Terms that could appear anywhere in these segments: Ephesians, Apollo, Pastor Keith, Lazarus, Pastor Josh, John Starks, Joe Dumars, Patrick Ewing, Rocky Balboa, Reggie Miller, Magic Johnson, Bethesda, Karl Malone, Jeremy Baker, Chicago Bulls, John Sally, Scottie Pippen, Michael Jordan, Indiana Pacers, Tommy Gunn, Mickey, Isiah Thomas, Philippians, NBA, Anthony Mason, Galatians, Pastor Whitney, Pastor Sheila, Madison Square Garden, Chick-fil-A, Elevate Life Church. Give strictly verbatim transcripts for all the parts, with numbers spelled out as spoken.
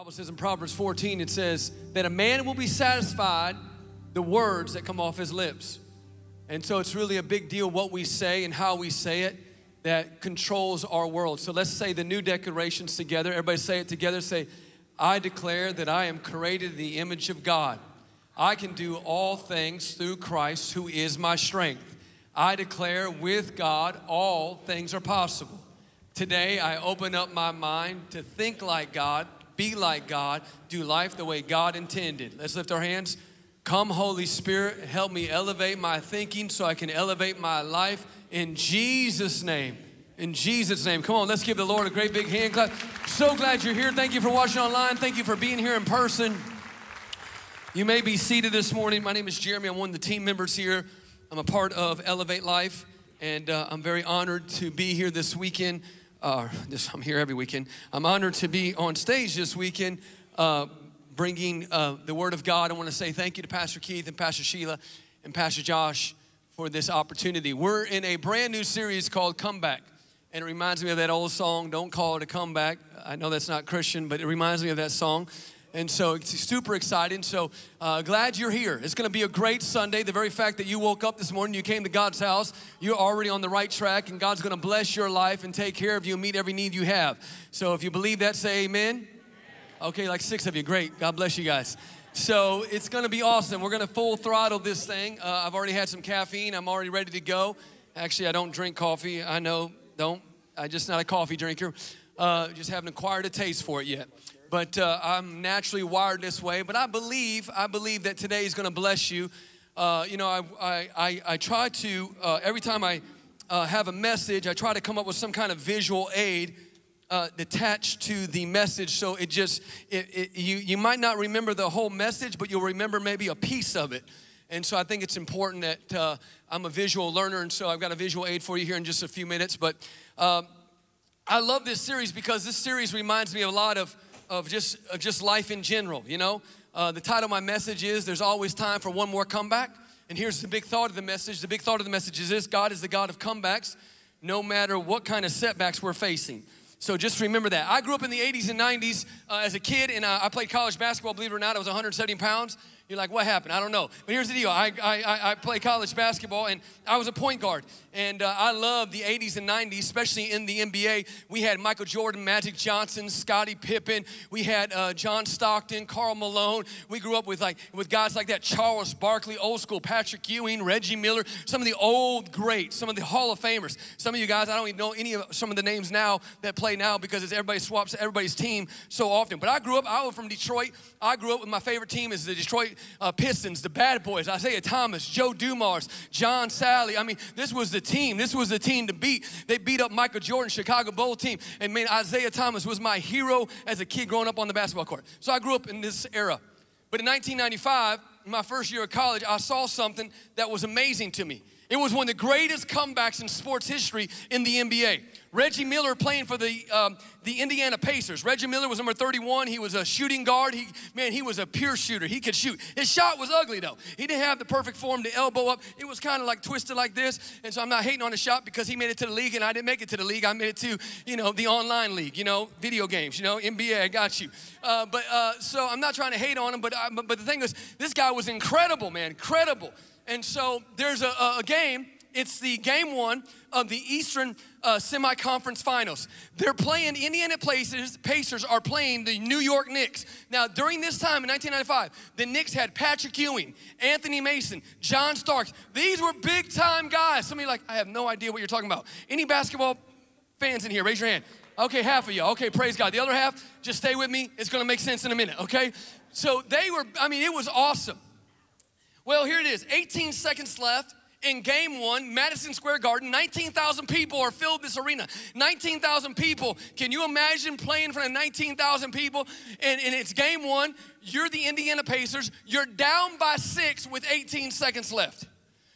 Bible says in Proverbs fourteen, it says that a man will be satisfied the words that come off his lips. And so it's really a big deal what we say and how we say it that controls our world. So let's say the new declarations together. Everybody say it together. Say, I declare that I am created in the image of God. I can do all things through Christ who is my strength. I declare with God all things are possible. Today I open up my mind to think like God, be like God, do life the way God intended. Let's lift our hands. Come, Holy Spirit, help me elevate my thinking so I can elevate my life in Jesus' name. In Jesus' name. Come on, let's give the Lord a great big hand clap. So glad you're here. Thank you for watching online. Thank you for being here in person. You may be seated this morning. My name is Jeremy. I'm one of the team members here. I'm a part of Elevate Life, and uh, I'm very honored to be here this weekend. Uh, this, I'm here every weekend. I'm honored to be on stage this weekend uh, bringing uh, the Word of God. I want to say thank you to Pastor Keith and Pastor Sheila and Pastor Josh for this opportunity. We're in a brand new series called Comeback, and it reminds me of that old song, Don't Call It a Comeback. I know that's not Christian, but it reminds me of that song. And so it's super exciting. So uh, glad you're here. It's going to be a great Sunday. The very fact that you woke up this morning, you came to God's house, you're already on the right track, and God's going to bless your life and take care of you and meet every need you have. So if you believe that, say amen. Okay, like six of you. Great. God bless you guys. So it's going to be awesome. We're going to full throttle this thing. Uh, I've already had some caffeine. I'm already ready to go. Actually, I don't drink coffee. I know, don't. I'm just not a coffee drinker. Uh, just haven't acquired a taste for it yet. But uh, I'm naturally wired this way. But I believe, I believe that today is going to bless you. Uh, you know, I, I, I, I try to, uh, every time I uh, have a message, I try to come up with some kind of visual aid uh, attached to the message. So it just, it, it, you, you might not remember the whole message, but you'll remember maybe a piece of it. And so I think it's important that uh, I'm a visual learner. And so I've got a visual aid for you here in just a few minutes. But uh, I love this series because this series reminds me a lot of, Of just, of just life in general, you know? Uh, the title of my message is, There's Always Time for One More Comeback. And here's the big thought of the message. The big thought of the message is this: God is the God of comebacks, no matter what kind of setbacks we're facing. So just remember that. I grew up in the eighties and nineties uh, as a kid, and I, I played college basketball. Believe it or not, I was one hundred seventy pounds. You're like, what happened? I don't know. But here's the deal. I, I, I play college basketball, and I was a point guard. And uh, I loved the eighties and nineties, especially in the N B A. We had Michael Jordan, Magic Johnson, Scottie Pippen. We had uh, John Stockton, Karl Malone. We grew up with, like, with guys like that, Charles Barkley, old school, Patrick Ewing, Reggie Miller, some of the old greats, some of the Hall of Famers. Some of you guys, I don't even know any of some of the names now that play now because it's everybody swaps everybody's team so often. But I grew up, I was from Detroit. I grew up with my favorite team is the Detroit Uh, Pistons, the Bad Boys, Isiah Thomas, Joe Dumars, John Sally. I mean, this was the team. This was the team to beat. They beat up Michael Jordan, Chicago Bulls team. And, man, Isiah Thomas was my hero as a kid growing up on the basketball court. So I grew up in this era. But in nineteen ninety-five, my first year of college, I saw something that was amazing to me. It was one of the greatest comebacks in sports history in the N B A. Reggie Miller playing for the um, the Indiana Pacers. Reggie Miller was number thirty-one. He was a shooting guard. He man, he was a pure shooter. He could shoot. His shot was ugly, though. He didn't have the perfect form to elbow up. It was kind of like twisted like this. And so I'm not hating on his shot because he made it to the league, and I didn't make it to the league. I made it to, you know, the online league, you know, video games, you know, N B A, I got you. Uh, but uh, so I'm not trying to hate on him, but, I, but, but the thing is, this guy was incredible, man, incredible. And so there's a, a game. It's the game one of the Eastern uh, semi-conference finals. They're playing, Indiana Pacers, Pacers are playing the New York Knicks. Now, during this time in nineteen ninety-five, the Knicks had Patrick Ewing, Anthony Mason, John Starks. These were big-time guys. Some of you are like, I have no idea what you're talking about. Any basketball fans in here, raise your hand. Okay, half of y'all. Okay, praise God. The other half, just stay with me. It's going to make sense in a minute, okay? So they were, I mean, it was awesome. Well, here it is, eighteen seconds left. In game one, Madison Square Garden, nineteen thousand people are filled this arena. nineteen thousand people. Can you imagine playing in front of nineteen thousand people? And, and it's game one. You're the Indiana Pacers. You're down by six with eighteen seconds left.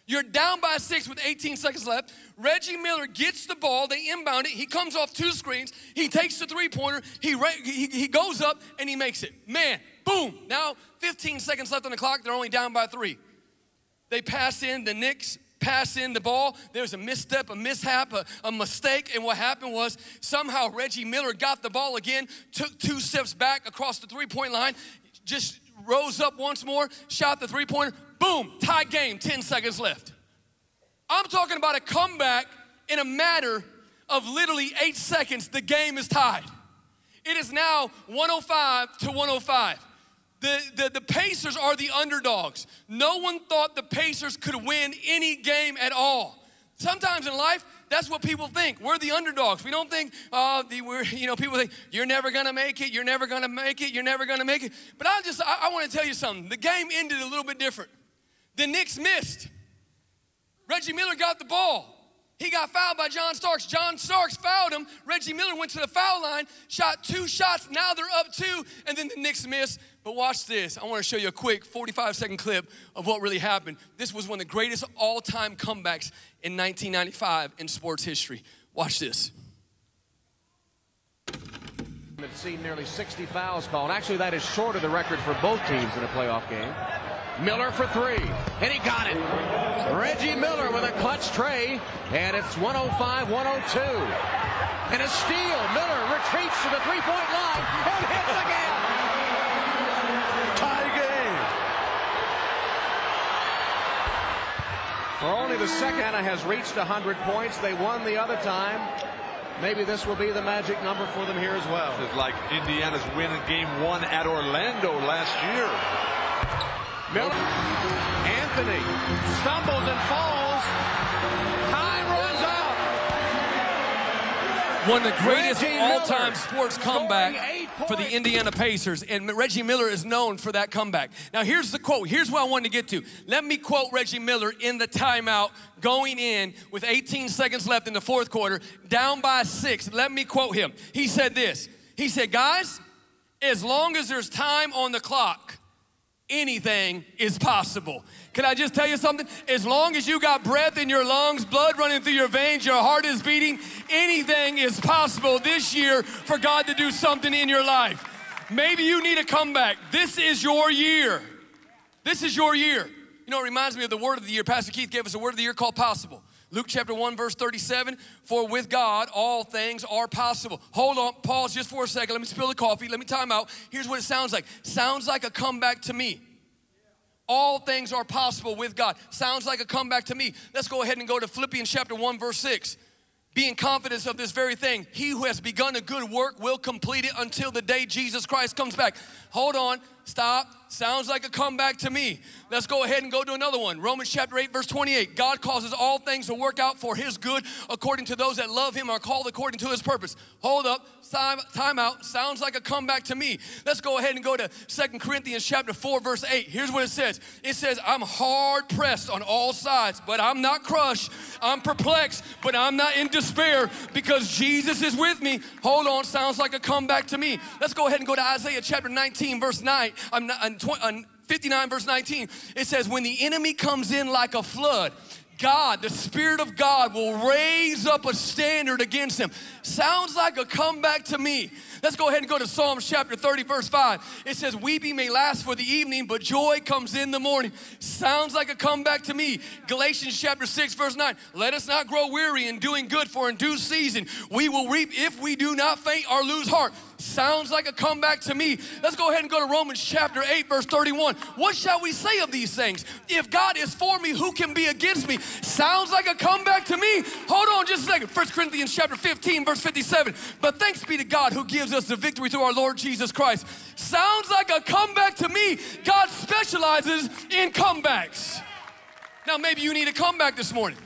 You're down by six with eighteen seconds left. Reggie Miller gets the ball. They inbound it. He comes off two screens. He takes the three-pointer. He, re he, he goes up, and he makes it. Man, boom. Now, fifteen seconds left on the clock. They're only down by three. They pass in the Knicks, pass in the ball. There was a misstep, a mishap, a, a mistake. And what happened was somehow Reggie Miller got the ball again, took two steps back across the three-point line, just rose up once more, shot the three-pointer, boom, tie game, ten seconds left. I'm talking about a comeback in a matter of literally eight seconds. The game is tied. It is now one oh five to one oh five. The, the, the Pacers are the underdogs. No one thought the Pacers could win any game at all. Sometimes in life, that's what people think. We're the underdogs. We don't think, uh, the, we're, you know, people think, you're never going to make it, you're never going to make it, you're never going to make it. But I just, I, I want to tell you something. The game ended a little bit different. The Knicks missed. Reggie Miller got the ball. He got fouled by John Starks. John Starks fouled him. Reggie Miller went to the foul line, shot two shots. Now they're up two, and then the Knicks miss. But watch this. I want to show you a quick forty-five second clip of what really happened. This was one of the greatest all-time comebacks in nineteen ninety-five in sports history. Watch this. We've seen nearly sixty fouls called. Actually, that is short of the record for both teams in a playoff game. Miller for three, and he got it. Reggie Miller with a clutch tray, and it's one oh five one oh two. And a steal. Miller retreats to the three-point line and hits again. Tie game. For only the second, Indiana has reached one hundred points. They won the other time. Maybe this will be the magic number for them here as well. It's like Indiana's win in game one at Orlando last year. Miller, Anthony stumbles and falls. Time runs out. One of the greatest all-time sports comeback for the Indiana Pacers, and Reggie Miller is known for that comeback. Now, here's the quote. Here's what I wanted to get to. Let me quote Reggie Miller in the timeout going in with eighteen seconds left in the fourth quarter, down by six. Let me quote him. He said this. He said, guys, as long as there's time on the clock, anything is possible. Can I just tell you something? As long as you got breath in your lungs, blood running through your veins, your heart is beating, anything is possible this year for God to do something in your life. Maybe you need a comeback. This is your year. This is your year. You know, it reminds me of the word of the year. Pastor Keith gave us a word of the year called possible. Luke chapter one, verse thirty-seven, for with God, all things are possible. Hold on, pause just for a second. Let me spill the coffee. Let me time out. Here's what it sounds like. Sounds like a comeback to me. All things are possible with God. Sounds like a comeback to me. Let's go ahead and go to Philippians chapter one, verse six. Being confident of this very thing, he who has begun a good work will complete it until the day Jesus Christ comes back. Hold on, stop. Sounds like a comeback to me. Let's go ahead and go to another one. Romans chapter eight, verse twenty-eight. God causes all things to work out for his good according to those that love him, are called according to his purpose. Hold up, time, time out. Sounds like a comeback to me. Let's go ahead and go to Second Corinthians chapter four, verse eight. Here's what it says. It says, I'm hard pressed on all sides, but I'm not crushed. I'm perplexed, but I'm not in despair because Jesus is with me. Hold on, sounds like a comeback to me. Let's go ahead and go to Isaiah chapter nineteen, verse nine. I'm not, I'm fifty-nine verse nineteen, it says, when the enemy comes in like a flood, God, the Spirit of God, will raise up a standard against him. Sounds like a comeback to me. Let's go ahead and go to Psalms chapter thirty, verse five. It says, weeping may last for the evening, but joy comes in the morning. Sounds like a comeback to me. Galatians chapter six, verse nine. Let us not grow weary in doing good, for in due season we will reap if we do not faint or lose heart. Sounds like a comeback to me. Let's go ahead and go to Romans chapter eight, verse thirty-one. What shall we say of these things? If God is for me, who can be against me? Sounds like a comeback to me. Hold on just a second. First Corinthians chapter fifteen, verse fifty-seven. But thanks be to God who gives us the victory through our Lord Jesus Christ. Sounds like a comeback to me. God specializes in comebacks. Now, maybe you need a comeback this morning.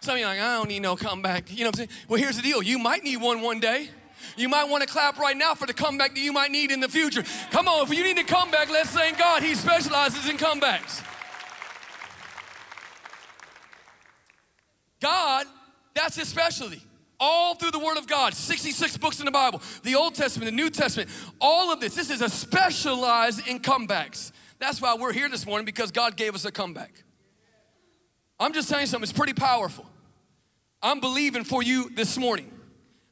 Some of you are like, I don't need no comeback. You know what I'm saying? Well, here's the deal. You might need one one day. You might want to clap right now for the comeback that you might need in the future. Come on, if you need a comeback, let's thank God. He specializes in comebacks. God, that's his specialty. All through the Word of God, sixty-six books in the Bible, the Old Testament, the New Testament, all of this. This is a specialized in comebacks. That's why we're here this morning, because God gave us a comeback. I'm just saying something. It's pretty powerful. I'm believing for you this morning.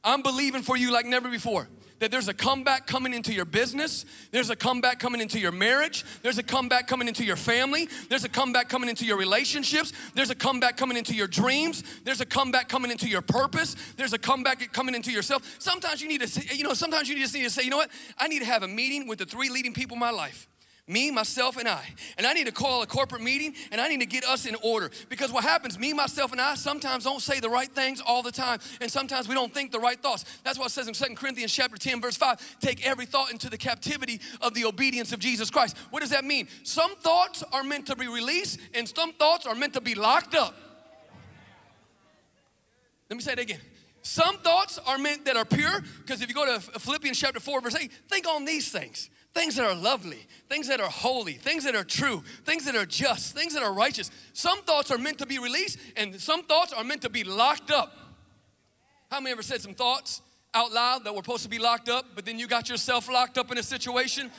I'm believing for you like never before. that there's a comeback coming into your business. There's a comeback coming into your marriage. There's a comeback coming into your family. There's a comeback coming into your relationships. There's a comeback coming into your dreams. There's a comeback coming into your purpose. There's a comeback coming into yourself. Sometimes you need to, you know, sometimes you just need to say, you know what? I need to have a meeting with the three leading people in my life. Me, myself, and I. And I need to call a corporate meeting, and I need to get us in order. Because what happens, me, myself, and I sometimes don't say the right things all the time, and sometimes we don't think the right thoughts. That's why it says in Second Corinthians chapter ten, verse five, take every thought into the captivity of the obedience of Jesus Christ. What does that mean? Some thoughts are meant to be released, and some thoughts are meant to be locked up. Let me say that again. Some thoughts are meant that are pure, because if you go to Philippians chapter four, verse eight, think on these things. Things that are lovely, things that are holy, things that are true, things that are just, things that are righteous. Some thoughts are meant to be released, and some thoughts are meant to be locked up. How many ever said some thoughts out loud that were supposed to be locked up, but then you got yourself locked up in a situation?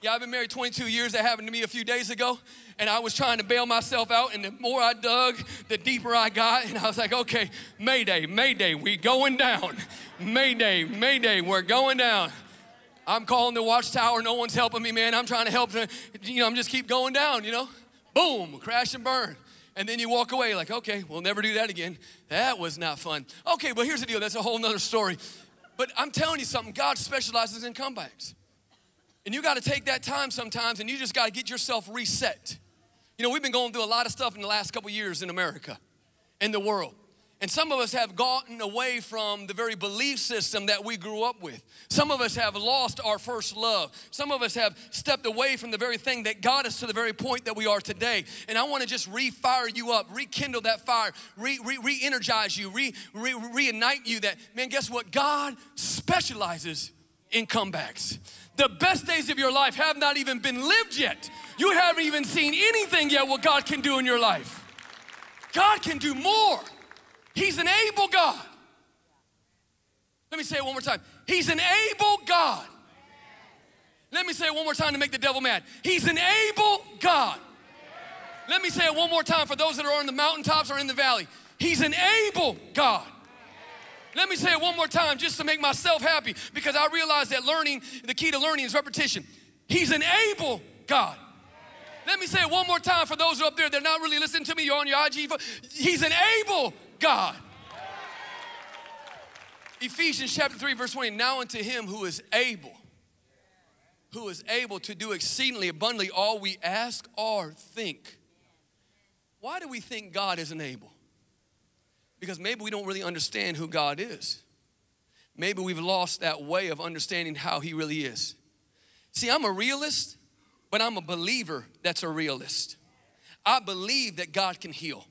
Yeah, I've been married twenty-two years. That happened to me a few days ago, and I was trying to bail myself out, and the more I dug, the deeper I got, and I was like, okay, Mayday, Mayday, we going down. Mayday, Mayday, we're going down. I'm calling the watchtower. No one's helping me, man. I'm trying to help them. You know, I'm just keep going down, you know. Boom, crash and burn. And then you walk away like, okay, we'll never do that again. That was not fun. Okay, but here's the deal. That's a whole nother story. But I'm telling you something. God specializes in comebacks. And you got to take that time sometimes, and you just got to get yourself reset. You know, we've been going through a lot of stuff in the last couple years in America and the world. And some of us have gotten away from the very belief system that we grew up with. Some of us have lost our first love. Some of us have stepped away from the very thing that got us to the very point that we are today. And I want to just re-fire you up, rekindle that fire, re, re, re-energize you, re, re, reignite you that, man, guess what? God specializes in comebacks. The best days of your life have not even been lived yet. You haven't even seen anything yet what God can do in your life. God can do more. He's an able God. Let me say it one more time. He's an able God. Let me say it one more time to make the devil mad. He's an able God. Let me say it one more time for those that are on the mountaintops or in the valley. He's an able God. Let me say it one more time just to make myself happy, because I realize that learning, the key to learning is repetition. He's an able God. Let me say it one more time for those who are up there that are not really listening to me. You're on your I G. He's an able God. God. Ephesians chapter three, verse twenty, now unto him who is able, who is able to do exceedingly abundantly all we ask or think. Why do we think God isn't able? Because maybe we don't really understand who God is. Maybe we've lost that way of understanding how he really is. See, I'm a realist, but I'm a believer that's a realist. I believe that God can heal.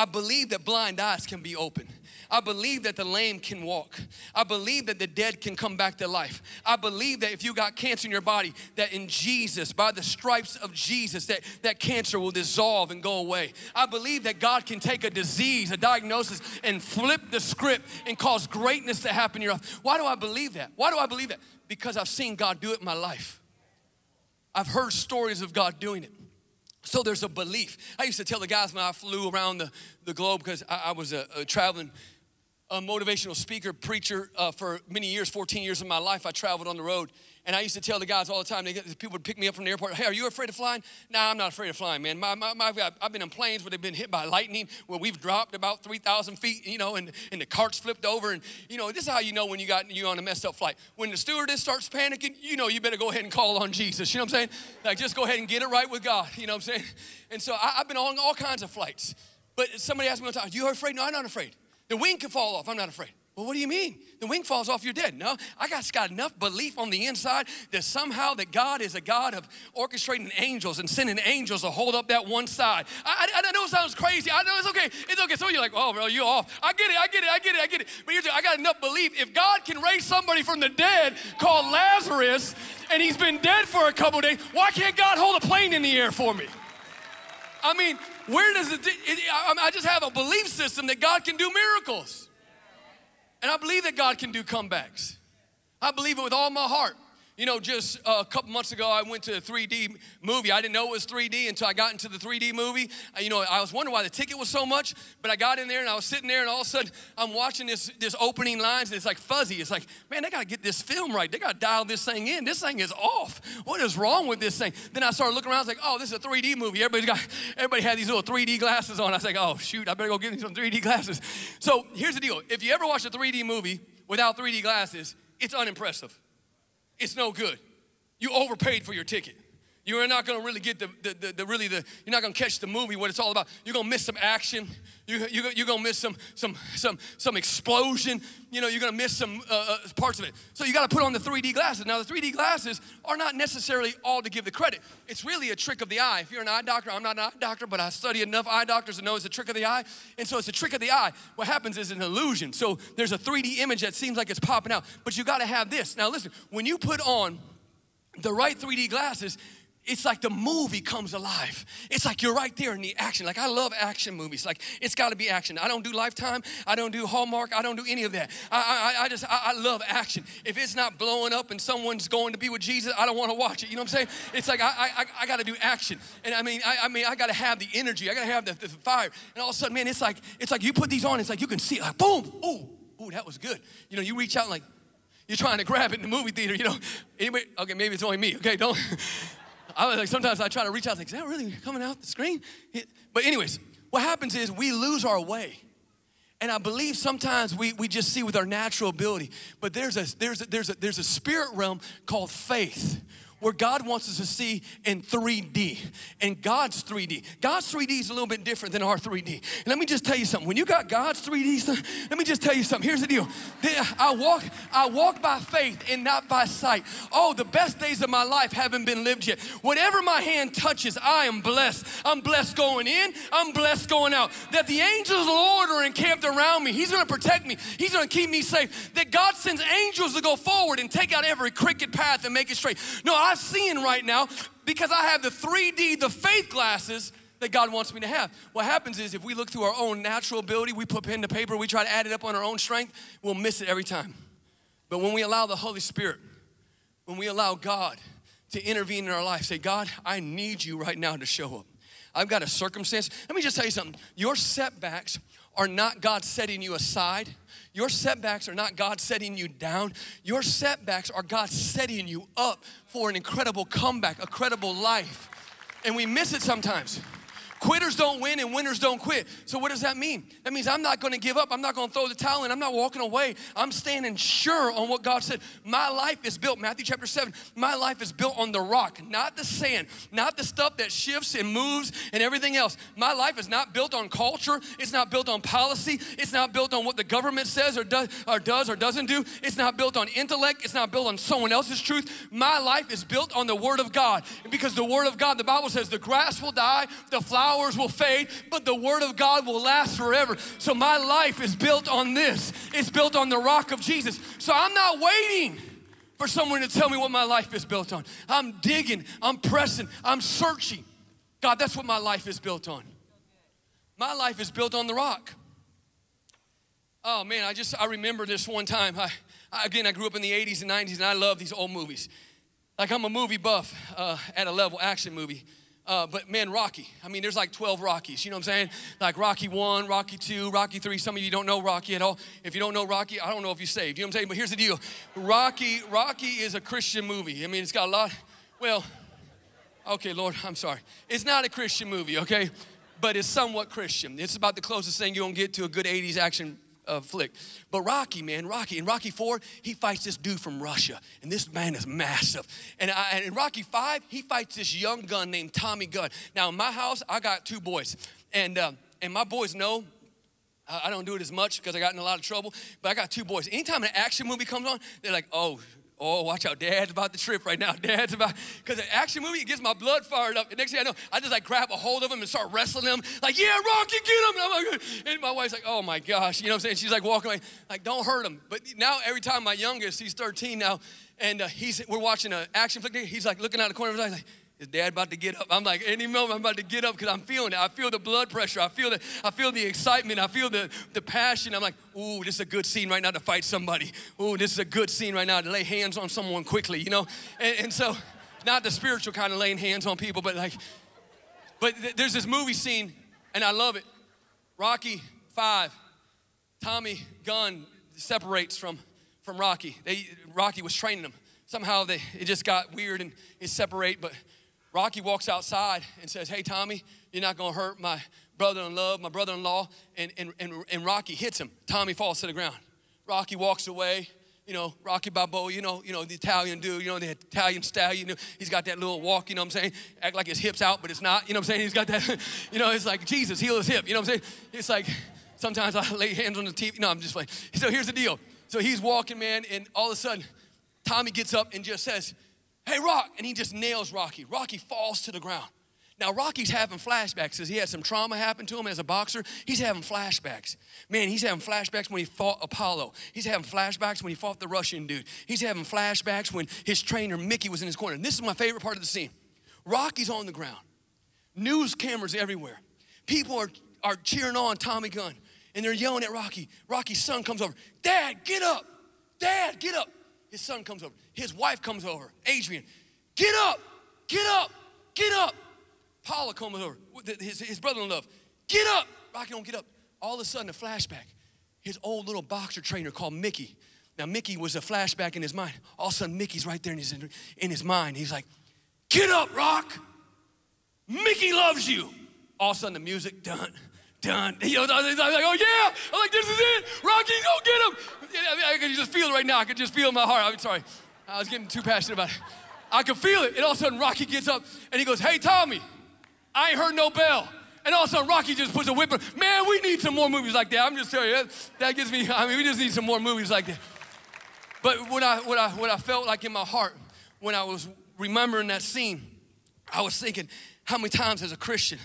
I believe that blind eyes can be opened. I believe that the lame can walk. I believe that the dead can come back to life. I believe that if you got cancer in your body, that in Jesus, by the stripes of Jesus, that, that cancer will dissolve and go away. I believe that God can take a disease, a diagnosis, and flip the script and cause greatness to happen in your life. Why do I believe that? Why do I believe that? Because I've seen God do it in my life. I've heard stories of God doing it. So there's a belief. I used to tell the guys when I flew around the, the globe, because I, I was a, a traveling a motivational speaker, preacher uh, for many years, fourteen years of my life, I traveled on the road. And I used to tell the guys all the time, they, people would pick me up from the airport, hey, are you afraid of flying? Nah, I'm not afraid of flying, man. My, my, my, I've been on planes where they've been hit by lightning, where we've dropped about three thousand feet, you know, and, and the carts flipped over. And, you know, this is how you know when you got, you're on a messed up flight. When the stewardess starts panicking, you know you better go ahead and call on Jesus. You know what I'm saying? Like, just go ahead and get it right with God. You know what I'm saying? And so I, I've been on all kinds of flights. But somebody asked me one time, are you afraid? No, I'm not afraid. The wing can fall off. I'm not afraid. Well, what do you mean? The wing falls off, you're dead. No, I got, got enough belief on the inside that somehow that God is a God of orchestrating angels and sending angels to hold up that one side. I, I, I know it sounds crazy. I know it's okay. It's okay. Some of you are like, oh, bro, you're off. I get it. I get it. I get it. I get it. But here's the, I got enough belief. If God can raise somebody from the dead called Lazarus, and he's been dead for a couple of days, why can't God hold a plane in the air for me? I mean, where does it, it I just have a belief system that God can do miracles. And I believe that God can do comebacks. I believe it with all my heart. You know, just a couple months ago, I went to a three D movie. I didn't know it was three D until I got into the three D movie. You know, I was wondering why the ticket was so much, but I got in there and I was sitting there and all of a sudden I'm watching this, this opening lines and it's like fuzzy. It's like, man, they got to get this film right. They got to dial this thing in. This thing is off. What is wrong with this thing? Then I started looking around. I was like, oh, this is a three D movie. Everybody's got, everybody had these little three D glasses on. I was like, oh, shoot, I better go get me some three D glasses. So here's the deal. If you ever watch a three D movie without three D glasses, it's unimpressive. It's no good. You overpaid for your ticket. You're not gonna really get the, the, the, the really the, you're not gonna catch the movie, what it's all about. You're gonna miss some action. You, you, you're gonna miss some, some, some, some explosion. You know, you're gonna miss some uh, parts of it. So you gotta put on the three D glasses. Now the three D glasses are not necessarily all to give the credit. It's really a trick of the eye. If you're an eye doctor, I'm not an eye doctor, but I study enough eye doctors to know it's a trick of the eye. And so it's a trick of the eye. What happens is an illusion. So there's a three D image that seems like it's popping out, but you gotta have this. Now listen, when you put on the right three D glasses, it's like the movie comes alive. It's like you're right there in the action. Like I love action movies. Like it's gotta be action. I don't do Lifetime. I don't do Hallmark. I don't do any of that. I, I, I just, I, I love action. If it's not blowing up and someone's going to be with Jesus, I don't wanna watch it. You know what I'm saying? It's like I I, I gotta do action. And I mean, I, I mean, I gotta have the energy. I gotta have the, the fire. And all of a sudden, man, it's like, it's like you put these on, it's like you can see it, like boom, ooh, ooh, that was good. You know, you reach out and like, you're trying to grab it in the movie theater, you know? Anybody, okay, maybe it's only me, okay, don't. I was like, sometimes I try to reach out, I was like, is that really coming out the screen? But anyways, what happens is we lose our way. And I believe sometimes we, we just see with our natural ability, but there's a, there's, a, there's, a, there's a spirit realm called faith, where God wants us to see in three D, and God's three D. God's three D is a little bit different than our three D. And let me just tell you something. When you got God's three D stuff, let me just tell you something. Here's the deal. I walk, I walk by faith and not by sight. Oh, the best days of my life haven't been lived yet. Whatever my hand touches, I am blessed. I'm blessed going in. I'm blessed going out. That the angels of the Lord are encamped around me. He's going to protect me. He's going to keep me safe. That God sends angels to go forward and take out every crooked path and make it straight. No, I I'm seeing right now because I have the three D, the faith glasses that God wants me to have. What happens is if we look through our own natural ability, we put pen to paper, we try to add it up on our own strength, we'll miss it every time. But when we allow the Holy Spirit, when we allow God to intervene in our life, say, God, I need you right now to show up. I've got a circumstance. Let me just tell you something. Your setbacks are not God setting you aside. Your setbacks are not God setting you down. Your setbacks are God setting you up for an incredible comeback, a credible life. And we miss it sometimes. Quitters don't win and winners don't quit. So what does that mean? That means I'm not gonna give up. I'm not gonna throw the towel in. I'm not walking away. I'm standing sure on what God said. My life is built, Matthew chapter seven, my life is built on the rock, not the sand, not the stuff that shifts and moves and everything else. My life is not built on culture. It's not built on policy. It's not built on what the government says or does or, does or doesn't do. It's not built on intellect. It's not built on someone else's truth. My life is built on the word of God. And because the word of God, the Bible says the grass will die, the flower Flowers will fade, but the word of God will last forever. So my life is built on this. It's built on the rock of Jesus. So I'm not waiting for someone to tell me what my life is built on. I'm digging, I'm pressing, I'm searching. God, that's what my life is built on. My life is built on the rock. Oh man, I just, I remember this one time. I, I again, I grew up in the eighties and nineties and I love these old movies. Like I'm a movie buff uh, at a level, action movie. Uh, but man, Rocky, I mean, there's like twelve Rockies, you know what I'm saying? Like Rocky one, Rocky two, Rocky three. Some of you don't know Rocky at all. If you don't know Rocky, I don't know if you saved, you know what I'm saying? But here's the deal. Rocky, Rocky is a Christian movie. I mean, it's got a lot, well, okay, Lord, I'm sorry. It's not a Christian movie, okay? But it's somewhat Christian. It's about the closest thing you're gonna get to a good eighties action Uh, flick. But Rocky, man, Rocky. In Rocky four, he fights this dude from Russia. And this man is massive. And, I, and in Rocky five, he fights this young gun named Tommy Gunn. Now, in my house, I got two boys. And, uh, and my boys know, I, I don't do it as much because I got in a lot of trouble, but I got two boys. Anytime an action movie comes on, they're like, oh, oh, watch out, Dad's about to trip right now. Dad's about, because an action movie, it gets my blood fired up. And next thing I know, I just like grab a hold of him and start wrestling him. Like, yeah, Rocky, get him. And, I'm like, and my wife's like, oh my gosh. You know what I'm saying? She's like walking away, like, don't hurt him. But now every time my youngest, he's thirteen now, and uh, he's, we're watching an action flick, he's like looking out the corner of his eye, like, Is dad about to get up? I'm like, any moment I'm about to get up because I'm feeling it. I feel the blood pressure. I feel the, I feel the excitement. I feel the, the passion. I'm like, ooh, this is a good scene right now to fight somebody. Ooh, this is a good scene right now to lay hands on someone quickly, you know? And, and so, not the spiritual kind of laying hands on people, but like, but th- there's this movie scene, and I love it. Rocky five, Tommy Gunn separates from, from Rocky. They, Rocky was training him. Somehow they, it just got weird and it separate, but Rocky walks outside and says, hey, Tommy, you're not gonna hurt my brother-in-law, my brother-in-law, and, and, and, and Rocky hits him. Tommy falls to the ground. Rocky walks away, you know, Rocky Balboa, you know, you know, the Italian dude, you know, the Italian stallion, you know, he's got that little walk, you know what I'm saying? Act like his hip's out, but it's not, you know what I'm saying? He's got that, you know, it's like, Jesus, heal his hip, you know what I'm saying? It's like, sometimes I lay hands on the T V, no, I'm just like, so here's the deal. So he's walking, man, and all of a sudden, Tommy gets up and just says, hey, Rock, and he just nails Rocky. Rocky falls to the ground. Now, Rocky's having flashbacks because he had some trauma happen to him as a boxer. He's having flashbacks. Man, he's having flashbacks when he fought Apollo. He's having flashbacks when he fought the Russian dude. He's having flashbacks when his trainer, Mickey, was in his corner. And this is my favorite part of the scene. Rocky's on the ground. News cameras everywhere. People are, are cheering on Tommy Gunn, and they're yelling at Rocky. Rocky's son comes over. Dad, get up. Dad, get up. His son comes over. His wife comes over. Adrian, get up, get up, get up. Apollo comes over, his, his brother-in-law. Get up. Rocky don't get up. All of a sudden, a flashback. His old little boxer trainer called Mickey. Now, Mickey was a flashback in his mind. All of a sudden, Mickey's right there in his, in his mind. He's like, get up, Rock. Mickey loves you. All of a sudden, the music, done. Done. He's like, oh yeah! I'm like, this is it! Rocky, go get him! I could just feel it right now. I could just feel it in my heart. I'm sorry. I was getting too passionate about it. I could feel it. And all of a sudden, Rocky gets up and he goes, hey, Tommy, I ain't heard no bell. And all of a sudden, Rocky just puts a whip on. Man, we need some more movies like that. I'm just telling you, that, that gets me, I mean, we just need some more movies like that. But what I, what I, what I felt like in my heart when I was remembering that scene, I was thinking, how many times as a Christian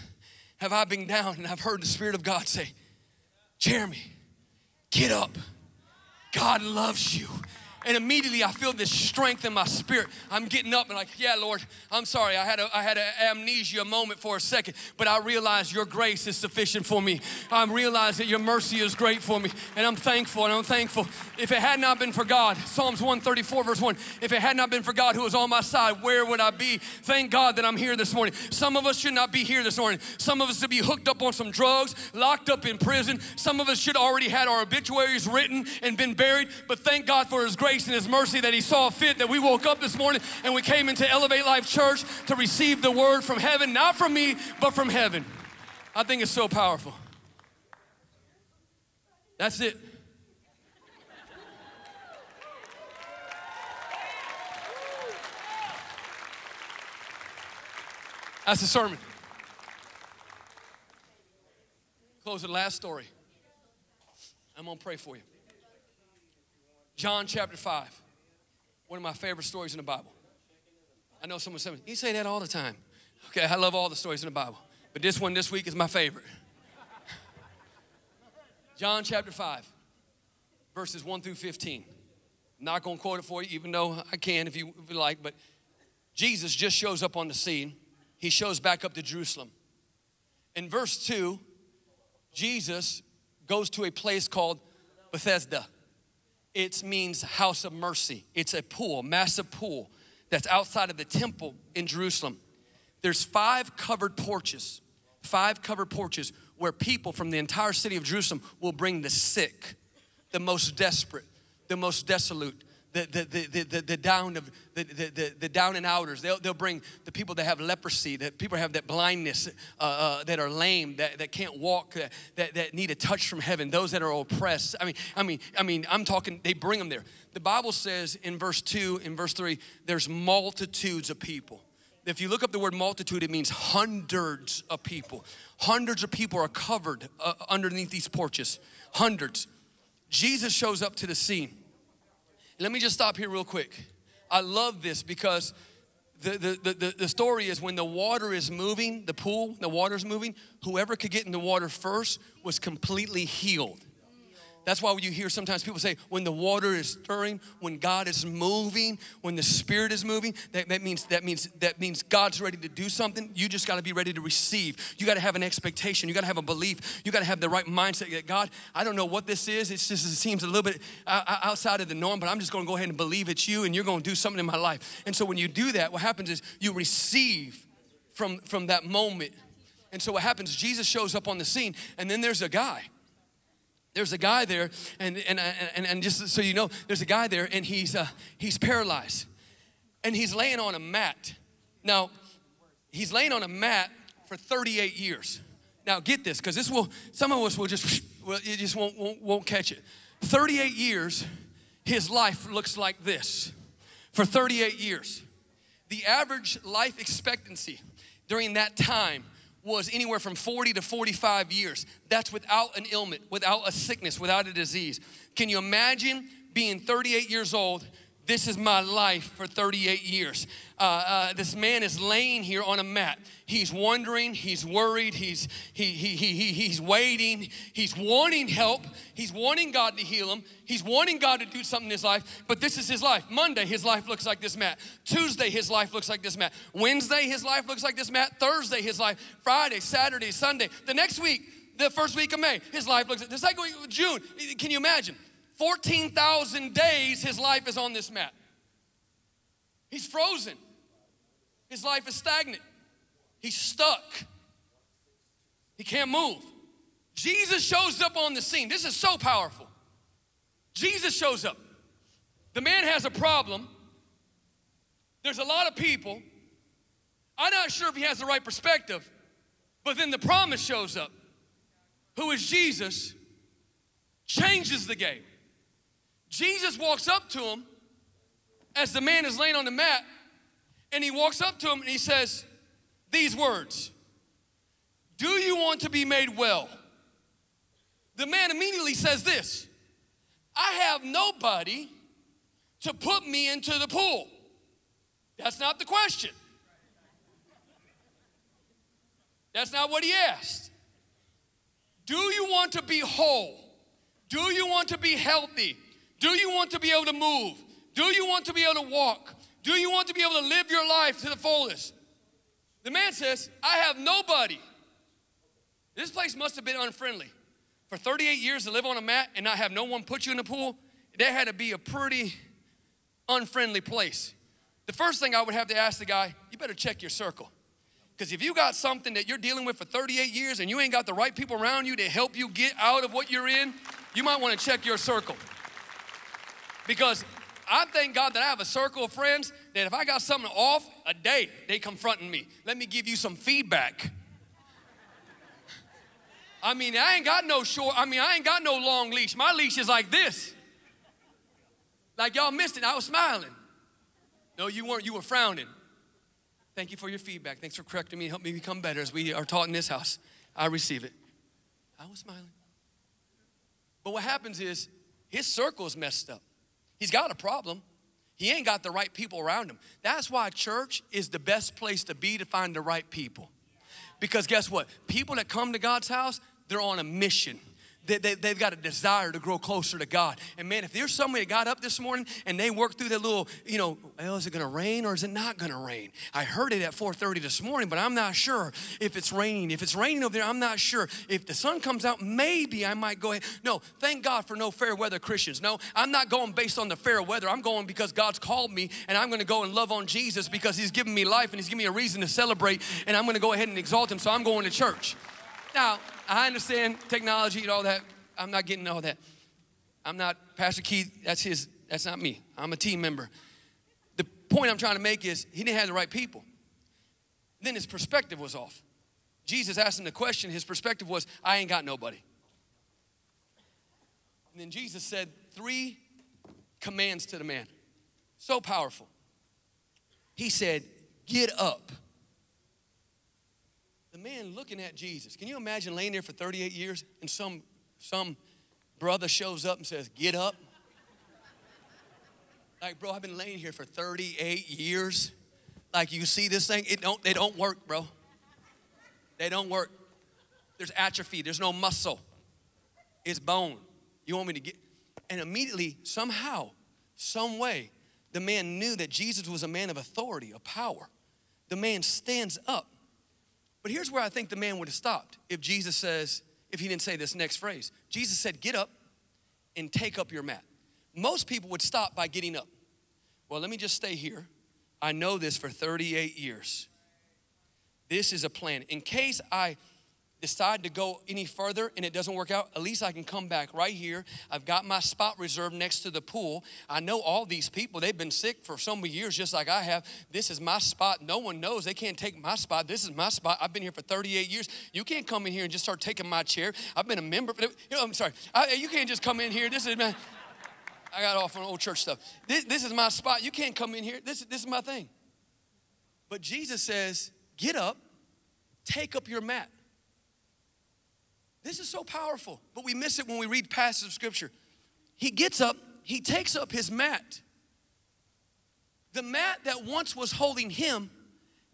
have I been down and I've heard the Spirit of God say, Jeremy, get up. God loves you. And immediately I feel this strength in my spirit. I'm getting up and like, yeah, Lord, I'm sorry. I had a, I had an amnesia moment for a second, but I realize your grace is sufficient for me. I realize that your mercy is great for me, and I'm thankful, and I'm thankful. If it had not been for God, Psalms one thirty-four, verse one, if it had not been for God who was on my side, where would I be? Thank God that I'm here this morning. Some of us should not be here this morning. Some of us should be hooked up on some drugs, locked up in prison. Some of us should already had our obituaries written and been buried, but thank God for his grace and his mercy that he saw fit that we woke up this morning and we came into Elevate Life Church to receive the word from heaven, not from me, but from heaven. I think it's so powerful. That's it. That's the sermon. Close with the last story. I'm gonna pray for you. John chapter five, one of my favorite stories in the Bible. I know someone said, you say that all the time. Okay, I love all the stories in the Bible, but this one this week is my favorite. John chapter five, verses one through fifteen. I'm not gonna quote it for you, even though I can if you like, but Jesus just shows up on the scene. He shows back up to Jerusalem. In verse two, Jesus goes to a place called Bethesda. It means house of mercy. It's a pool, massive pool that's outside of the temple in Jerusalem. There's five covered porches, five covered porches where people from the entire city of Jerusalem will bring the sick, the most desperate, the most desolate, the, the, the, the, the, the down of the, the, the, the down and outers. They'll, they'll bring the people that have leprosy, that people have that blindness, uh, uh, that are lame, that, that can't walk, that, that, that need a touch from heaven, those that are oppressed. I mean, I mean, I mean, I'm talking, they bring them there. The Bible says in verse two, in verse three, there's multitudes of people. If you look up the word multitude, it means hundreds of people. Hundreds of people are covered uh, underneath these porches, hundreds. Jesus shows up to the scene. Let me just stop here real quick. I love this because the, the, the, the story is when the water is moving, the pool, the water's moving, whoever could get in the water first was completely healed. That's why you hear sometimes people say, when the water is stirring, when God is moving, when the Spirit is moving, that, that means that means that means God's ready to do something. You just got to be ready to receive. You got to have an expectation. You got to have a belief. You got to have the right mindset that God, I don't know what this is. It's just, it seems a little bit outside of the norm, but I'm just going to go ahead and believe it's you, and you're going to do something in my life. And so when you do that, what happens is you receive from from that moment. And so what happens, Jesus shows up on the scene, and then there's a guy. There's a guy there, and, and, and, and just so you know, there's a guy there, and he's, uh, he's paralyzed. And he's laying on a mat. Now, he's laying on a mat for thirty-eight years. Now, get this, because this will, some of us will just, well, it just won't, won't, won't catch it. thirty-eight years, his life looks like this. For thirty-eight years. The average life expectancy during that time was anywhere from forty to forty-five years. That's without an ailment, without a sickness, without a disease. Can you imagine being thirty-eight years old? This is my life for thirty-eight years. Uh, uh, this man is laying here on a mat. He's wondering, he's worried, he's, he, he, he, he, he's waiting, he's wanting help, he's wanting God to heal him, he's wanting God to do something in his life, but this is his life. Monday, his life looks like this mat. Tuesday, his life looks like this mat. Wednesday, his life looks like this mat. Thursday, his life. Friday, Saturday, Sunday. The next week, the first week of May, his life looks like this. The second week of June, can you imagine? fourteen thousand days his life is on this mat. He's frozen. His life is stagnant. He's stuck. He can't move. Jesus shows up on the scene. This is so powerful. Jesus shows up. The man has a problem. There's a lot of people. I'm not sure if he has the right perspective, but then the promise shows up, who is Jesus, changes the game. Jesus walks up to him as the man is laying on the mat, and he walks up to him and he says these words, "Do you want to be made well?" The man immediately says this, "I have nobody to put me into the pool." That's not the question. That's not what he asked. Do you want to be whole? Do you want to be healthy? Do you want to be able to move? Do you want to be able to walk? Do you want to be able to live your life to the fullest? The man says, "I have nobody." This place must have been unfriendly. For thirty-eight years to live on a mat and not have no one put you in the pool, that had to be a pretty unfriendly place. The first thing I would have to ask the guy, you better check your circle. Because if you got something that you're dealing with for thirty-eight years and you ain't got the right people around you to help you get out of what you're in, you might want to check your circle. Because I thank God that I have a circle of friends that if I got something off a day, they confronting me. Let me give you some feedback. I mean, I ain't got no short, I mean, I ain't got no long leash. My leash is like this. Like y'all missed it, I was smiling. No, you weren't, you were frowning. Thank you for your feedback. Thanks for correcting me and helping me become better as we are taught in this house. I receive it. I was smiling. But what happens is his circle is messed up. He's got a problem. He ain't got the right people around him. That's why church is the best place to be, to find the right people. Because guess what? People that come to God's house, they're on a mission. They, they, they've got a desire to grow closer to God. And man, if there's somebody that got up this morning and they worked through that little, you know, well, is it going to rain or is it not going to rain? I heard it at four thirty this morning, but I'm not sure if it's raining. If it's raining over there, I'm not sure. If the sun comes out, maybe I might go ahead. No, thank God for no fair weather Christians. No, I'm not going based on the fair weather. I'm going because God's called me, and I'm going to go and love on Jesus because he's given me life and he's given me a reason to celebrate, and I'm going to go ahead and exalt him, so I'm going to church. Now, I understand technology and all that. I'm not getting all that. I'm not, Pastor Keith, that's his, that's not me. I'm a team member. The point I'm trying to make is he didn't have the right people. Then his perspective was off. Jesus asked him the question. His perspective was, I ain't got nobody. And then Jesus said three commands to the man. So powerful. He said, get up. The man looking at Jesus. Can you imagine laying there for thirty-eight years and some, some brother shows up and says, get up? Like, bro, I've been laying here for thirty-eight years. Like, you see this thing? It don't, they don't work, bro. They don't work. There's atrophy. There's no muscle. It's bone. You want me to get? And immediately, somehow, some way, the man knew that Jesus was a man of authority, of power. The man stands up. But here's where I think the man would have stopped if Jesus says, if he didn't say this next phrase. Jesus said, get up and take up your mat. Most people would stop by getting up. Well, let me just stay here. I know this for thirty-eight years. This is a plan. In case I decide to go any further and it doesn't work out, at least I can come back right here. I've got my spot reserved next to the pool. I know all these people. They've been sick for so many years just like I have. This is my spot. No one knows. They can't take my spot. This is my spot. I've been here for thirty-eight years. You can't come in here and just start taking my chair. I've been a member. You know, I'm sorry. I, you can't just come in here. This is my, I got off on old church stuff. This, this is my spot. You can't come in here. This, this is my thing. But Jesus says, get up, take up your mat. This is so powerful, but we miss it when we read passages of scripture. He gets up, he takes up his mat. The mat that once was holding him,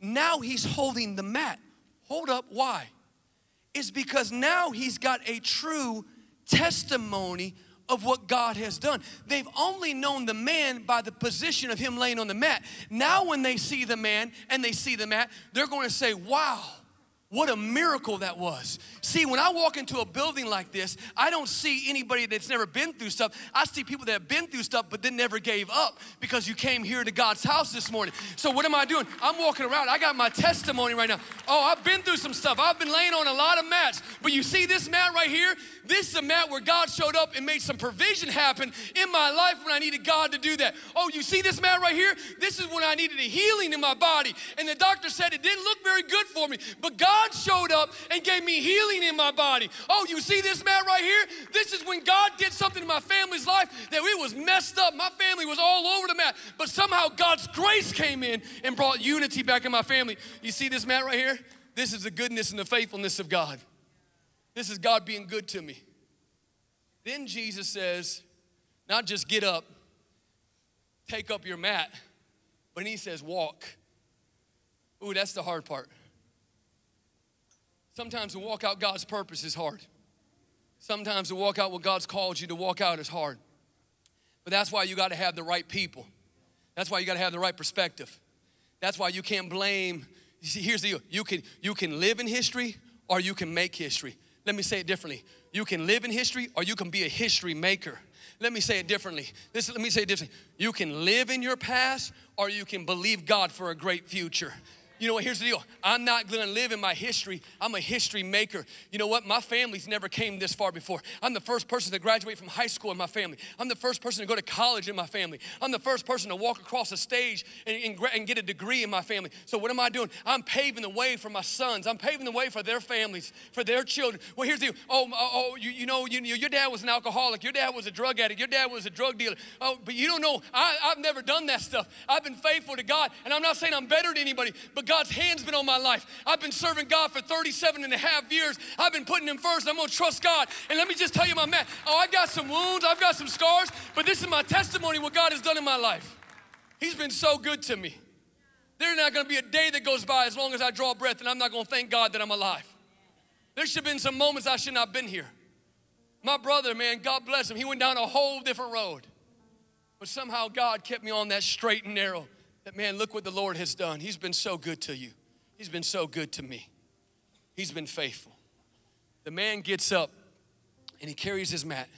now he's holding the mat. Hold up, why? It's because now he's got a true testimony of what God has done. They've only known the man by the position of him laying on the mat. Now when they see the man and they see the mat, they're going to say, wow. What a miracle that was. See, when I walk into a building like this, I don't see anybody that's never been through stuff. I see people that have been through stuff but then never gave up because you came here to God's house this morning. So what am I doing? I'm walking around. I got my testimony right now. Oh, I've been through some stuff. I've been laying on a lot of mats. But you see this mat right here? This is a mat where God showed up and made some provision happen in my life when I needed God to do that. Oh, you see this mat right here? This is when I needed a healing in my body. And the doctor said it didn't look very good for me, but God God showed up and gave me healing in my body. Oh, you see this mat right here? This is when God did something in my family's life that it was messed up. My family was all over the mat, but somehow God's grace came in and brought unity back in my family. You see this mat right here? This is the goodness and the faithfulness of God. This is God being good to me. Then Jesus says, not just get up, take up your mat, but he says walk. Ooh, that's the hard part. Sometimes to walk out God's purpose is hard. Sometimes to walk out what God's called you to walk out is hard. But that's why you got to have the right people. That's why you got to have the right perspective. That's why you can't blame. You see, here's the deal. You can, you can live in history or you can make history. Let me say it differently. You can live in history or you can be a history maker. Let me say it differently. This, let me say it differently. You can live in your past or you can believe God for a great future. You know what, here's the deal. I'm not gonna live in my history. I'm a history maker. You know what, my family's never came this far before. I'm the first person to graduate from high school in my family. I'm the first person to go to college in my family. I'm the first person to walk across a stage and, and, and get a degree in my family. So what am I doing? I'm paving the way for my sons. I'm paving the way for their families, for their children. Well, here's the deal. Oh, oh you, you know, you, your dad was an alcoholic. Your dad was a drug addict. Your dad was a drug dealer. Oh, but you don't know, I, I've never done that stuff. I've been faithful to God, and I'm not saying I'm better than anybody, but God's hand's been on my life. I've been serving God for thirty-seven and a half years. I've been putting him first. I'm gonna trust God. And let me just tell you my man, oh, I got some wounds, I've got some scars, but this is my testimony what God has done in my life. He's been so good to me. There's not gonna be a day that goes by as long as I draw breath and I'm not gonna thank God that I'm alive. There should have been some moments I should not have been here. My brother, man, God bless him. He went down a whole different road. But somehow God kept me on that straight and narrow. Man, look what the Lord has done. He's been so good to you. He's been so good to me. He's been faithful. The man gets up and he carries his mat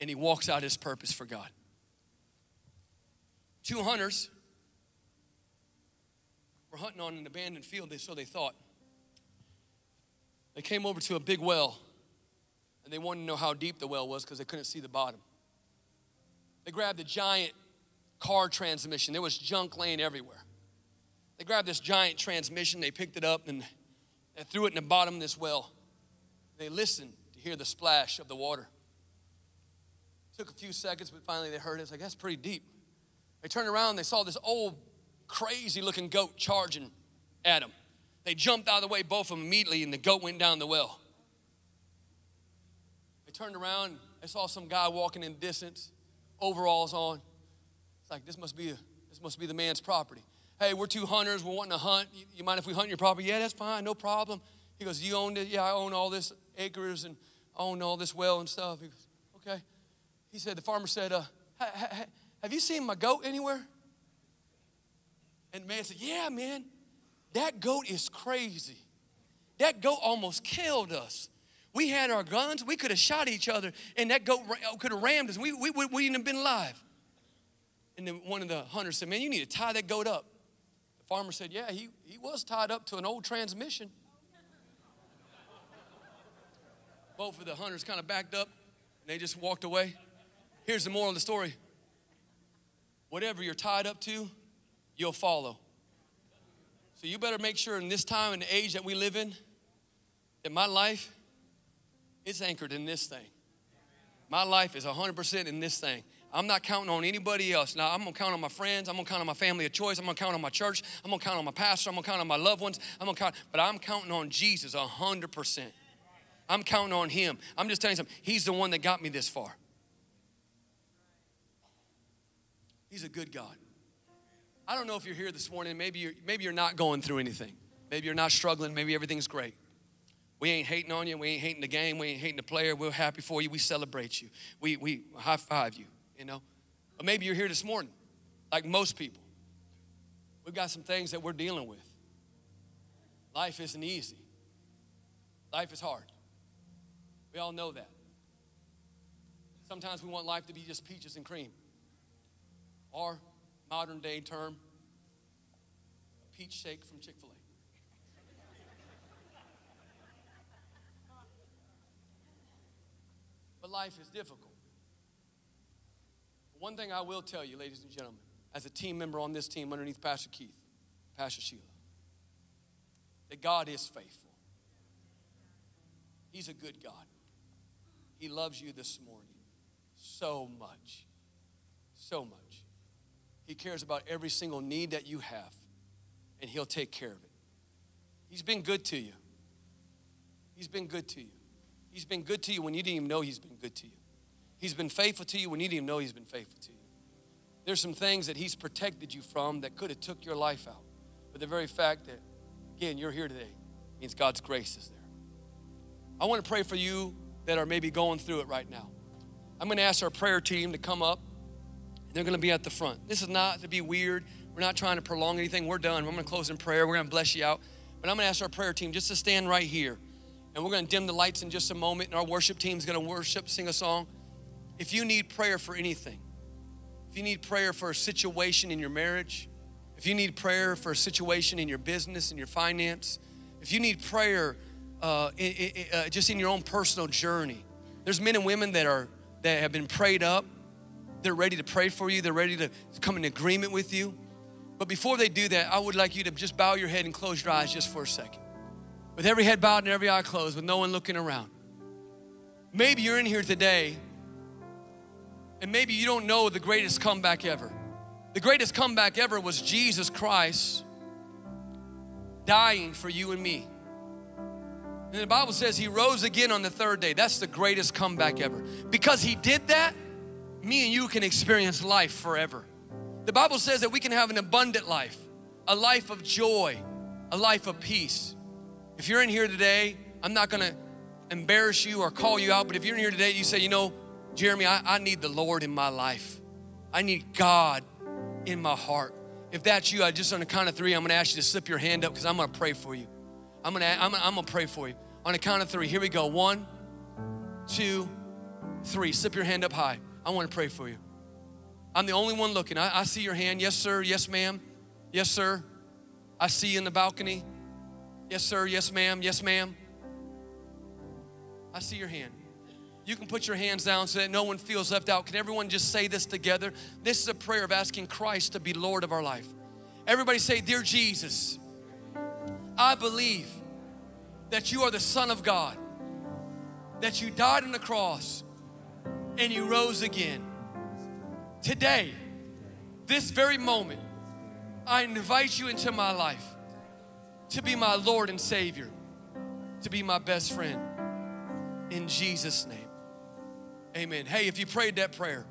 and he walks out his purpose for God. Two hunters were hunting on an abandoned field, so they thought. They came over to a big well and they wanted to know how deep the well was because they couldn't see the bottom. They grabbed a giant car transmission. There was junk laying everywhere. They grabbed this giant transmission, they picked it up and they threw it in the bottom of this well. They listened to hear the splash of the water. It took a few seconds, but finally they heard it. It's like, that's pretty deep. They turned around and they saw this old crazy looking goat charging at them. They jumped out of the way, both of them immediately, and the goat went down the well. They turned around, they saw some guy walking in the distance, overalls on. Like, this must be a, this must be the man's property. Hey, we're two hunters. We're wanting to hunt. You, you mind if we hunt your property? Yeah, that's fine. No problem. He goes, you own it? Yeah, I own all this acres and I own all this well and stuff. He goes, okay? He said, the farmer said, uh, ha, ha, have you seen my goat anywhere? And the man said, yeah, man, that goat is crazy. That goat almost killed us. We had our guns. We could have shot each other, and that goat could have rammed us. We, we, we wouldn't have been alive. And then one of the hunters said, man, you need to tie that goat up. The farmer said, yeah, he, he was tied up to an old transmission. Both of the hunters kind of backed up, and they just walked away. Here's the moral of the story. Whatever you're tied up to, you'll follow. So you better make sure in this time and the age that we live in, that my life is anchored in this thing. My life is one hundred percent in this thing. I'm not counting on anybody else. Now, I'm going to count on my friends. I'm going to count on my family of choice. I'm going to count on my church. I'm going to count on my pastor. I'm going to count on my loved ones. I'm going to count, but I'm counting on Jesus one hundred percent. I'm counting on him. I'm just telling you something. He's the one that got me this far. He's a good God. I don't know if you're here this morning. Maybe you're, maybe you're not going through anything. Maybe you're not struggling. Maybe everything's great. We ain't hating on you. We ain't hating the game. We ain't hating the player. We're happy for you. We celebrate you. We, we high-five you, you know. But maybe you're here this morning, like most people. We've got some things that we're dealing with. Life isn't easy. Life is hard. We all know that. Sometimes we want life to be just peaches and cream. Or, modern day term, a peach shake from Chick-fil-A. But life is difficult. One thing I will tell you, ladies and gentlemen, as a team member on this team underneath Pastor Keith, Pastor Sheila, that God is faithful. He's a good God. He loves you this morning so much, so much. He cares about every single need that you have, and he'll take care of it. He's been good to you. He's been good to you. He's been good to you when you didn't even know he's been good to you. He's been faithful to you when you didn't even know he's been faithful to you. There's some things that he's protected you from that could have took your life out. But the very fact that, again, you're here today means God's grace is there. I want to pray for you that are maybe going through it right now. I'm going to ask our prayer team to come up. They're going to be at the front. This is not to be weird. We're not trying to prolong anything. We're done. We're going to close in prayer. We're going to bless you out. But I'm going to ask our prayer team just to stand right here. And we're going to dim the lights in just a moment, and our worship team is going to worship, sing a song. If you need prayer for anything, if you need prayer for a situation in your marriage, if you need prayer for a situation in your business and your finance, if you need prayer uh, it, it, uh, just in your own personal journey, there's men and women that are that have been prayed up. They're ready to pray for you. They're ready to come in agreement with you. But before they do that, I would like you to just bow your head and close your eyes just for a second. With every head bowed and every eye closed, with no one looking around. Maybe you're in here today, and maybe you don't know the greatest comeback ever. The greatest comeback ever was Jesus Christ dying for you and me. And the Bible says he rose again on the third day. That's the greatest comeback ever. Because he did that, me and you can experience life forever. The Bible says that we can have an abundant life, a life of joy, a life of peace. If you're in here today, I'm not going to embarrass you or call you out, but if you're in here today, you say, you know, Jeremy, I, I need the Lord in my life. I need God in my heart. If that's you, I just on the count of three, I'm going to ask you to slip your hand up because I'm going to pray for you. I'm going to I'm gonna, I'm gonna pray for you. On the count of three, here we go. One, two, three. Slip your hand up high. I want to pray for you. I'm the only one looking. I, I see your hand. Yes, sir. Yes, ma'am. Yes, sir. I see you in the balcony. Yes, sir. Yes, ma'am. Yes, ma'am. I see your hand. You can put your hands down so that no one feels left out. Can everyone just say this together? This is a prayer of asking Christ to be Lord of our life. Everybody say, Dear Jesus, I believe that you are the Son of God, that you died on the cross and you rose again. Today, this very moment, I invite you into my life, to be my Lord and Savior, to be my best friend, in Jesus' name, amen. Hey, if you prayed that prayer,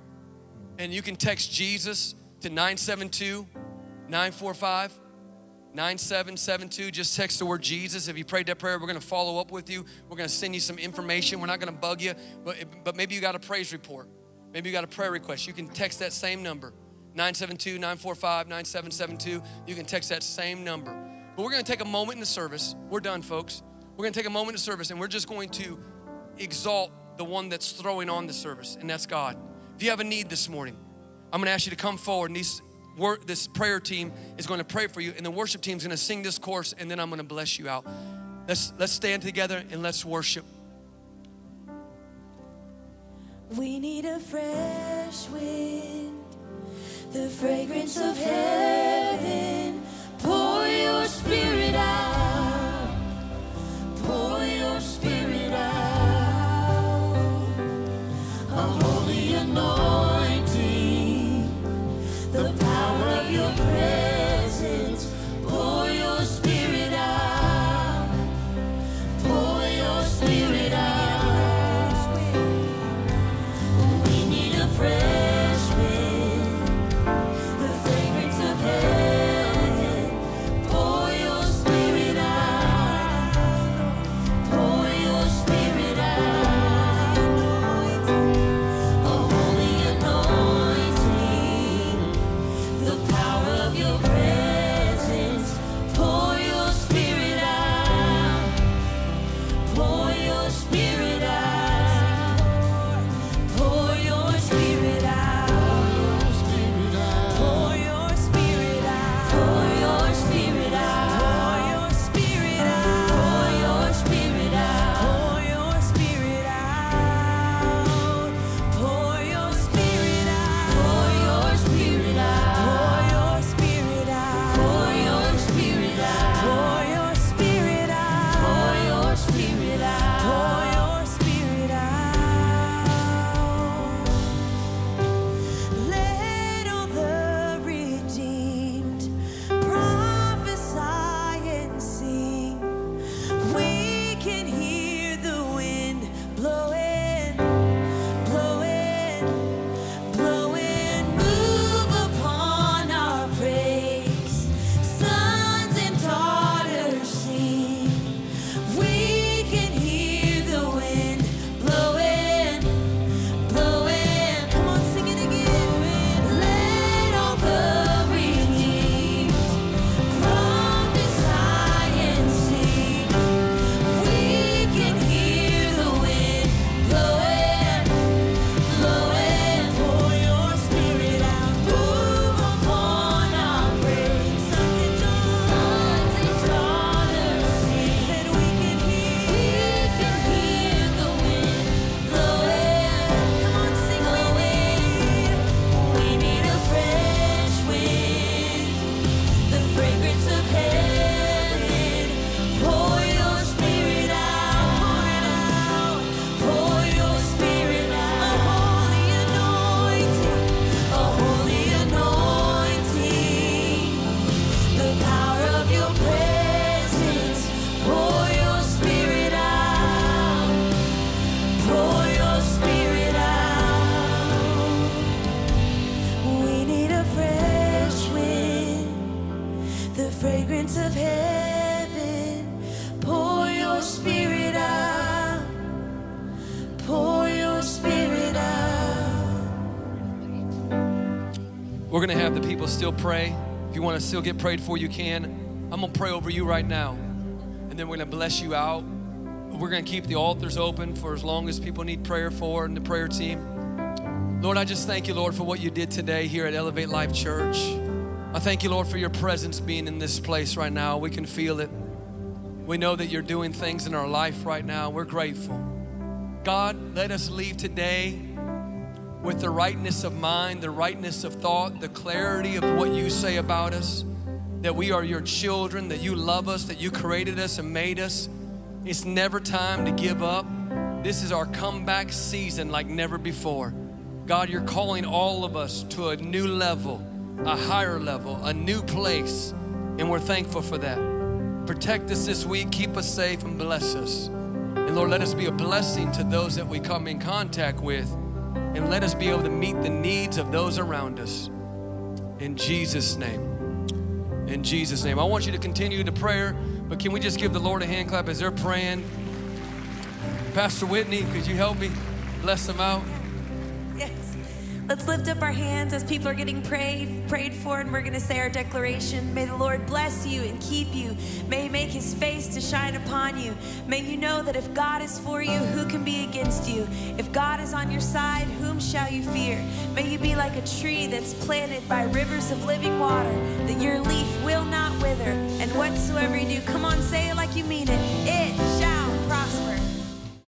and you can text Jesus to nine seven two, nine four five, nine seven seven two, just text the word Jesus. If you prayed that prayer, we're going to follow up with you. We're going to send you some information. We're not going to bug you, but, but maybe you got a praise report. Maybe you got a prayer request. You can text that same number, nine seven two, nine four five, nine seven seven two. You can text that same number. But we're going to take a moment in the service. We're done, folks. We're going to take a moment in service, and we're just going to exalt the one that's throwing on the service, and that's God. If you have a need this morning, I'm going to ask you to come forward, and these Work, this prayer team is going to pray for you, and the worship team is going to sing this chorus, and then I'm going to bless you out. Let's let's stand together and let's worship. We need a fresh wind, the fragrance of heaven. Pour your spirit out. Pour your spirit out. A holy anointing. The power of your presence, pour your spirit out, pour your spirit out. We need a fresh wind, the fragrance of heaven, pour your spirit out, pour your spirit out. A holy anointing. We're going to have the people still pray. If you want to still get prayed for, you can. I'm going to pray over you right now, and then we're going to bless you out. We're going to keep the altars open for as long as people need prayer for, and the prayer team. Lord, I just thank you, Lord, for what you did today here at Elevate Life Church. I thank you, Lord, for your presence being in this place right now. We can feel it. We know that you're doing things in our life right now. We're grateful. God, let us leave today with the rightness of mind, the rightness of thought, the clarity of what you say about us, that we are your children, that you love us, that you created us and made us. It's never time to give up. This is our comeback season like never before. God, you're calling all of us to a new level, a higher level, a new place, and we're thankful for that. Protect us this week, keep us safe, and bless us. And Lord, let us be a blessing to those that we come in contact with, and let us be able to meet the needs of those around us. In Jesus' name. in Jesus' name. I want you to continue to prayer, but can we just give the Lord a hand clap as they're praying? Pastor Whitney, could you help me bless them out? Yes. Let's lift up our hands as people are getting prayed, prayed for, and we're going to say our declaration. May the Lord bless you and keep you. May He make His face to shine upon you. May you know that if God is for you, who can be against you? If God is on your side, whom shall you fear? May you be like a tree that's planted by rivers of living water, that your leaf will not wither, and whatsoever you do, come on, say it like you mean it. It shall.